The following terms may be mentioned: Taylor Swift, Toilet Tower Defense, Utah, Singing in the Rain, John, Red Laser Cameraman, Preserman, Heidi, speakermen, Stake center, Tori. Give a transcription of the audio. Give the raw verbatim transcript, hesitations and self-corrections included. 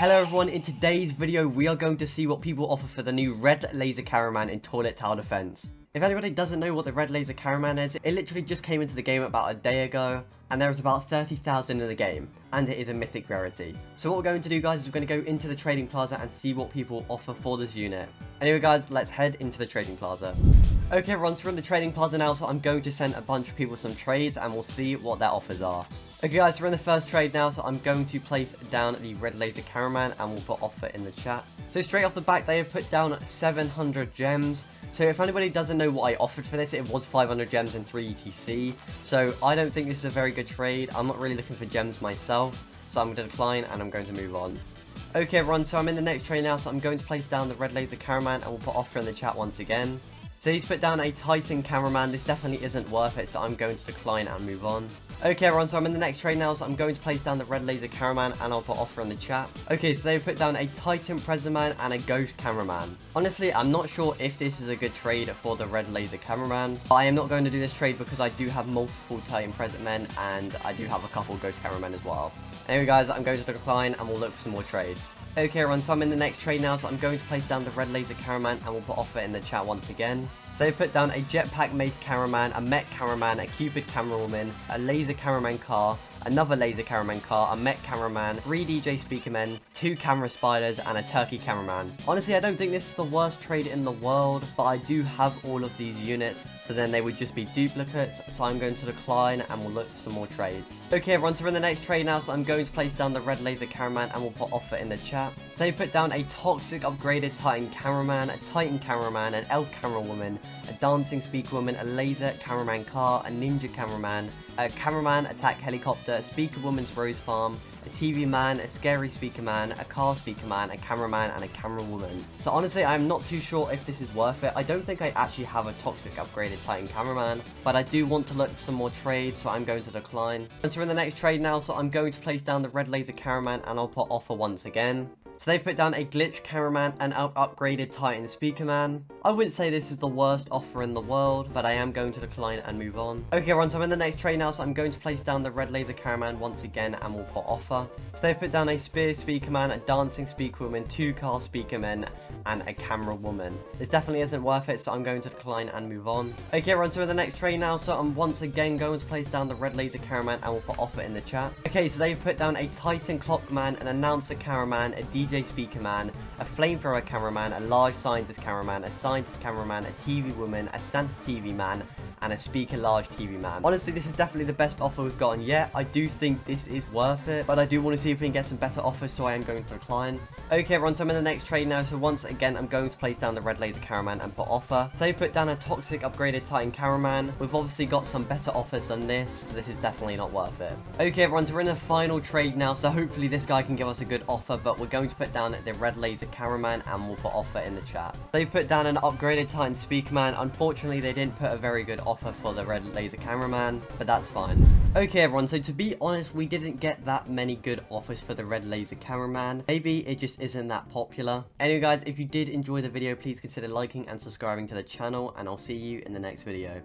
Hello everyone, in today's video we are going to see what people offer for the new Red Laser Cameraman in Toilet Tower Defense. If anybody doesn't know what the Red Laser Cameraman is, it literally just came into the game about a day ago, and there is about thirty thousand in the game, and it is a mythic rarity. So what we're going to do guys is we're going to go into the trading plaza and see what people offer for this unit. Anyway guys, let's head into the trading plaza. Okay everyone, so we're in the trading plaza now, so I'm going to send a bunch of people some trades and we'll see what their offers are. Okay guys, so we're in the first trade now, so I'm going to place down the Red Laser Cameraman and we'll put offer in the chat. So straight off the bat, they have put down seven hundred gems. So if anybody doesn't know what I offered for this, it was five hundred gems and three E T C. So I don't think this is a very good trade. I'm not really looking for gems myself. So I'm going to decline and I'm going to move on. Okay everyone, so I'm in the next trade now, so I'm going to place down the Red Laser Cameraman and we'll put offer in the chat once again. So he's put down a Tyson Cameraman. This definitely isn't worth it, so I'm going to decline and move on. Okay everyone, so I'm in the next trade now, so I'm going to place down the Red Laser Cameraman and I'll put offer in the chat. Okay, so they've put down a Titan Preserman and a Ghost Cameraman. Honestly, I'm not sure if this is a good trade for the Red Laser Cameraman, but I am not going to do this trade because I do have multiple Titan Presermen and I do have a couple Ghost Cameramen as well. Anyway guys, I'm going to decline and we'll look for some more trades. Okay everyone, so I'm in the next trade now, so I'm going to place down the Red Laser Cameraman and we'll put offer in the chat once again. So they've put down a Jetpack Mace Cameraman, a Mech Cameraman, a Cupid Camerawoman, a Laser Cameraman Car, another Laser Cameraman Car, a Mech Cameraman, three D J Speaker Men, two Camera Spiders, and a Turkey Cameraman. Honestly, I don't think this is the worst trade in the world, but I do have all of these units, so then they would just be duplicates, so I'm going to decline and we'll look for some more trades. Okay everyone, so we're in the next trade now, so I'm going to place down the Red Laser Cameraman and we'll put offer in the chat. So they put down a Toxic Upgraded Titan Cameraman, a Titan Cameraman, an Elf Camerawoman, a Dancing Speaker Woman, a Laser Cameraman Car, a Ninja Cameraman, a Cameraman Attack Helicopter, a Speaker Woman's Rose Farm, a T V Man, a Scary Speaker Man, a Car Speaker Man, a Cameraman, and a Camerawoman. So honestly, I'm not too sure if this is worth it. I don't think I actually have a Toxic Upgraded Titan Cameraman, but I do want to look for some more trades, so I'm going to decline. And so we're in the next trade now, so I'm going to place down the Red Laser Cameraman and I'll put offer once again. So they put down a Glitch Cameraman and an Upgraded Titan Speaker Man. I wouldn't say this is the worst offer in the world, but I am going to decline and move on. Okay everyone, so I'm in the next trade now, so I'm going to place down the Red Laser Cameraman once again and we'll put offer. So they put down a Spear Speaker Man, a Dancing Speaker Woman, two Car Speaker Men, and a Camera Woman. This definitely isn't worth it, so I'm going to decline and move on. Okay everyone, so in the next trade now, so I'm once again going to place down the Red Laser Cameraman and we'll put offer in the chat. Okay, so they've put down a Titan Clock Man, an Announcer Cameraman, a D J D J Speaker Man, a Flamethrower Cameraman, a Large Scientist Cameraman, a Scientist Cameraman, a T V Woman, a Santa T V Man, and a Speaker Large T V Man. Honestly, this is definitely the best offer we've gotten yet. I do think this is worth it, but I do want to see if we can get some better offers, so I am going to decline. Okay everyone, so I'm in the next trade now, so once again I'm going to place down the Red Laser Cameraman and put offer. So they put down a Toxic Upgraded Titan Cameraman. We've obviously got some better offers than this, so this is definitely not worth it. Okay everyone, so we're in the final trade now, so hopefully this guy can give us a good offer, but we're going to put down the Red Laser Cameraman and we'll put offer in the chat. They've put down an Upgraded Titan Speaker Man. Unfortunately, they didn't put a very good offer for the Red Laser Cameraman, but that's fine. Okay everyone, so to be honest, we didn't get that many good offers for the Red Laser Cameraman. Maybe it just isn't that popular. Anyway guys, if you did enjoy the video, please consider liking and subscribing to the channel, and I'll see you in the next video.